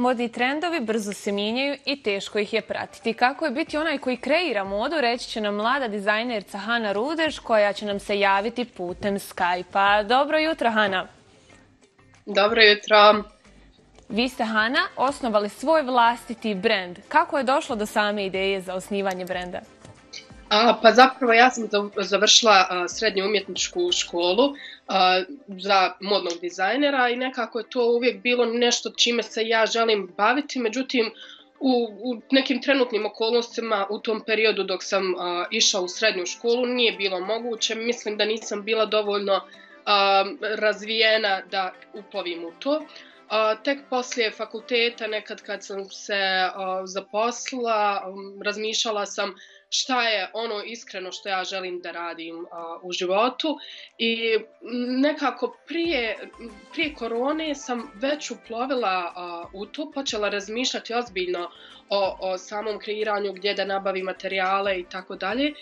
Modi i trendovi brzo se mijenjaju i teško ih je pratiti. Kako je biti onaj koji kreira modu, reći će nam mlada dizajnerca Hana Rudež, koja će nam se javiti putem Skype-a. Dobro jutro, Hana. Dobro jutro. Vi ste, Hana, osnovali svoj vlastiti brend. Kako je došlo do same ideje za osnivanje brenda? Pa zapravo ja sam završila srednju umjetničku školu za modnog dizajnera i nekako je to uvijek bilo nešto čime se ja želim baviti. Međutim, u nekim trenutnim okolnostima u tom periodu dok sam išla u srednju školu nije bilo moguće. Mislim da nisam bila dovoljno razvijena da upovim u to. Tek poslije fakulteta, nekad kad sam se zaposlila, razmišljala sam šta je ono iskreno što ja želim da radim u životu. I nekako prije korone sam već uplovila u to, počela razmišljati ozbiljno o samom kreiranju, gdje da nabavi materijale i tako dalje.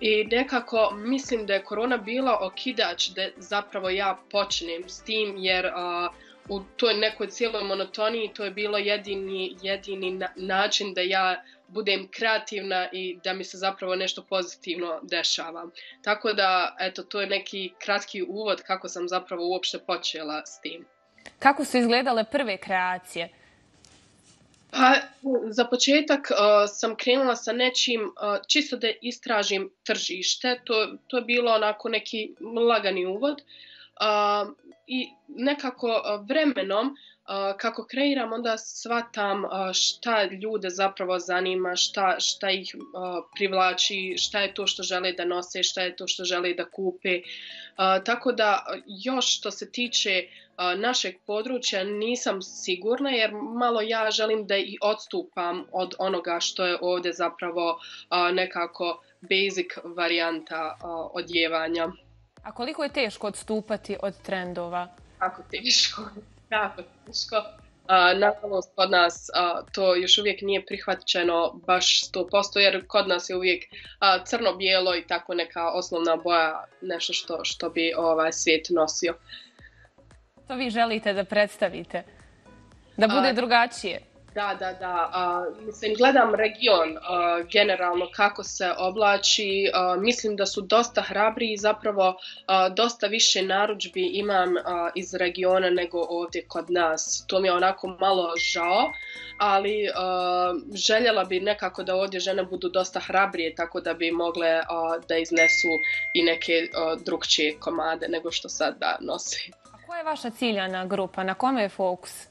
I nekako mislim da je korona bila okidač da zapravo ja počnem s tim, jer u toj nekoj cijeloj monotoniji to je bilo jedini način da ja budem kreativna i da mi se zapravo nešto pozitivno dešava. Tako da, eto, to je neki kratki uvod kako sam zapravo uopšte počela s tim. Kako su izgledale prve kreacije? Pa, za početak sam krenula sa nečim čisto da istražim tržište. To je bilo onako neki lagani uvod. I nekako vremenom, kako kreiram, onda shvatam šta ljude zapravo zanima, šta ih privlači, šta je to što žele da nose, šta je to što žele da kupe. Tako da još što se tiče našeg područja nisam sigurna, jer malo ja želim da i odstupam od onoga što je ovdje zapravo nekako basic varijanta odjevanja. A koliko je teško odstupati od trendova? Jako teško, jako teško. Nažalost, kod nas to još uvijek nije prihvaćeno baš 100%, jer kod nas je uvijek crno-bijelo i tako neka osnovna boja, nešto što bi svijet nosio. Što vi želite da predstavite? Da bude drugačije? Da. Mislim, gledam region generalno kako se oblači. Mislim da su dosta hrabri i zapravo dosta više narudžbi imam iz regiona nego ovdje kod nas. To mi je onako malo žao, ali željela bi nekako da ovdje žene budu dosta hrabrije, tako da bi mogle da iznesu i neke drugčije komade nego što sada nose. A koja je vaša ciljana grupa? Na kome je fokus?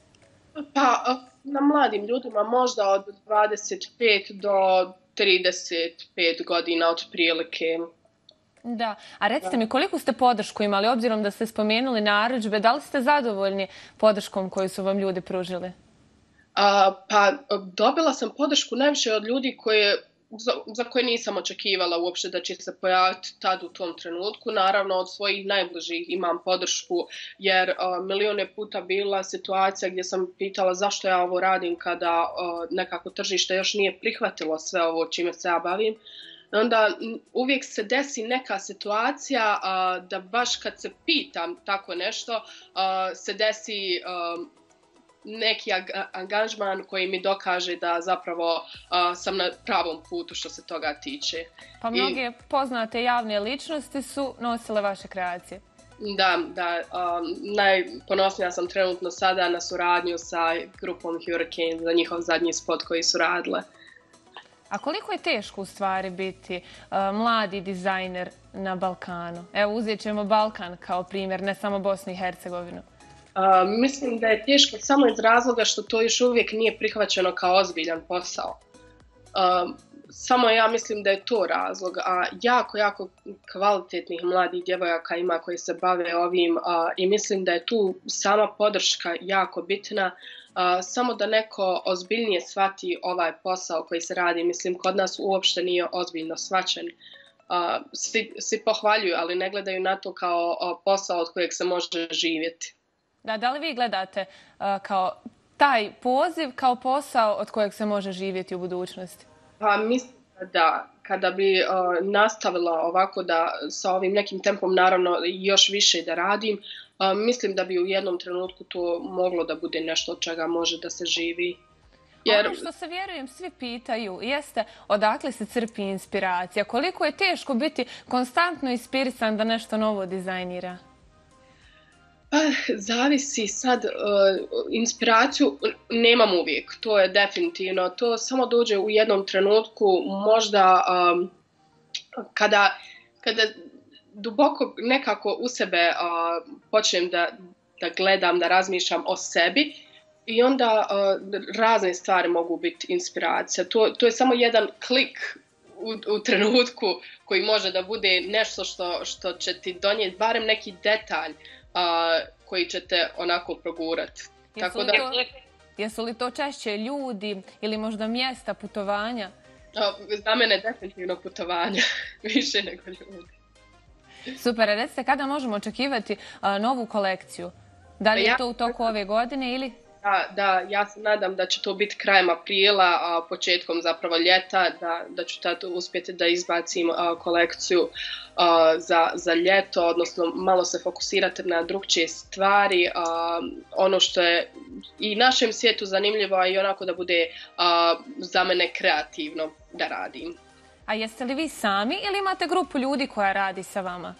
Pa, na mladim ljudima, možda od 25 do 35 godina otprilike. Da, a recite mi, koliko ste podršku imali, obzirom da ste spomenuli narudžbe, da li ste zadovoljni podrškom koju su vam ljudi pružili? Pa, dobila sam podršku najviše od ljudi za koje nisam očekivala uopšte da će se pojaviti tad u tom trenutku. Naravno, od svojih najbližih imam podršku, jer milione puta bila situacija gdje sam pitala zašto ja ovo radim kada nekako tržište još nije prihvatilo sve ovo čime se ja bavim. Onda uvijek se desi neka situacija da baš kad se pitam tako nešto se desi neki angažman koji mi dokaže da zapravo sam na pravom putu što se toga tiče. Pa mnoge poznate javne ličnosti su nosile vaše kreacije. Da. Najponosnija sam trenutno sada na suradnju sa grupom Hurricanes za njihov zadnji spot koji su radile. A koliko je teško u stvari biti mladi dizajner na Balkanu? Evo, uzet ćemo Balkan kao primjer, ne samo Bosnu i Hercegovinu. Mislim da je teško samo iz razloga što to još uvijek nije prihvaćeno kao ozbiljan posao. Samo ja mislim da je to razlog, a jako kvalitetnih mladih djevojaka ima koji se bave ovim i mislim da je tu sama podrška jako bitna. Samo da neko ozbiljnije shvati ovaj posao koji se radi, mislim kod nas uopšte nije ozbiljno shvaćen. Svi pohvaljuju, ali ne gledaju na to kao posao od kojeg se može živjeti. Da li vi gledate kao taj poziv, kao posao od kojeg se može živjeti u budućnosti? Pa mislim da kada bi nastavila ovako da sa ovim nekim tempom naravno još više da radim, Mislim da bi u jednom trenutku to moglo da bude nešto od čega može da se živi. Ono što se, vjerujem, svi pitaju jeste odakle se crpi inspiracija. Koliko je teško biti konstantno inspirisan da nešto novo dizajnira? Pa, zavisi sad. Inspiraciju nemam uvijek, to je definitivno. To samo dođe u jednom trenutku, možda kada duboko nekako u sebe počnem da gledam, da razmišljam o sebi, i onda razne stvari mogu biti inspiracija. To je samo jedan klik u trenutku koji može da bude nešto što će ti donijeti barem neki detalj koji će te onako progurati. Jesu li to češće ljudi ili možda mjesta, putovanja? Za mene definitivno putovanja, više nego ljudi. Super, recite kada možemo očekivati novu kolekciju? Da li je to u toku ove godine ili... Da, ja se nadam da će to biti krajem aprila, početkom zapravo ljeta, da ću tad uspjeti da izbacim kolekciju za ljeto, odnosno malo se fokusirati na drugčije stvari, ono što je i našem svijetu zanimljivo i onako da bude za mene kreativno da radim. A jeste li vi sami ili imate grupu ljudi koja radi sa vama?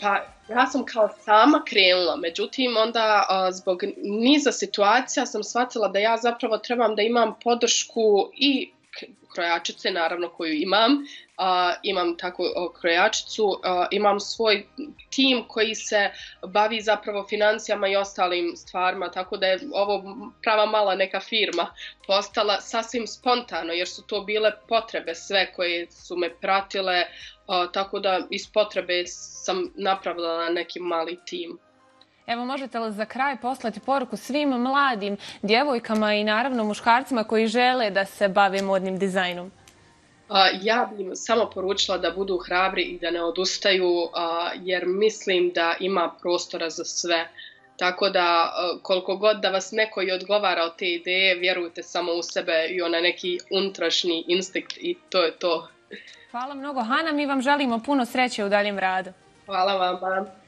Pa ja sam kao sama krenula, međutim onda zbog niza situacija sam shvatila da ja zapravo trebam da imam podršku i krojačice, naravno, koju imam. Imam takvu krojačicu, imam svoj tim koji se bavi zapravo financijama i ostalim stvarima, tako da je ovo prava mala neka firma postala sasvim spontano, jer su to bile potrebe sve koje su me pratile, tako da iz potrebe sam napravila neki mali tim. Evo, možete li za kraj poslati poruku svim mladim djevojkama i naravno muškarcima koji žele da se bave modnim dizajnom? Ja bih samo poručila da budu hrabri i da ne odustaju, jer mislim da ima prostora za sve. Tako da koliko god da vas neko i odgovara od te ideje, vjerujte samo u sebe i onaj neki unutrašnji instinkt, i to je to. Hvala mnogo, Hana. Mi vam želimo puno sreće u daljem radu. Hvala vam.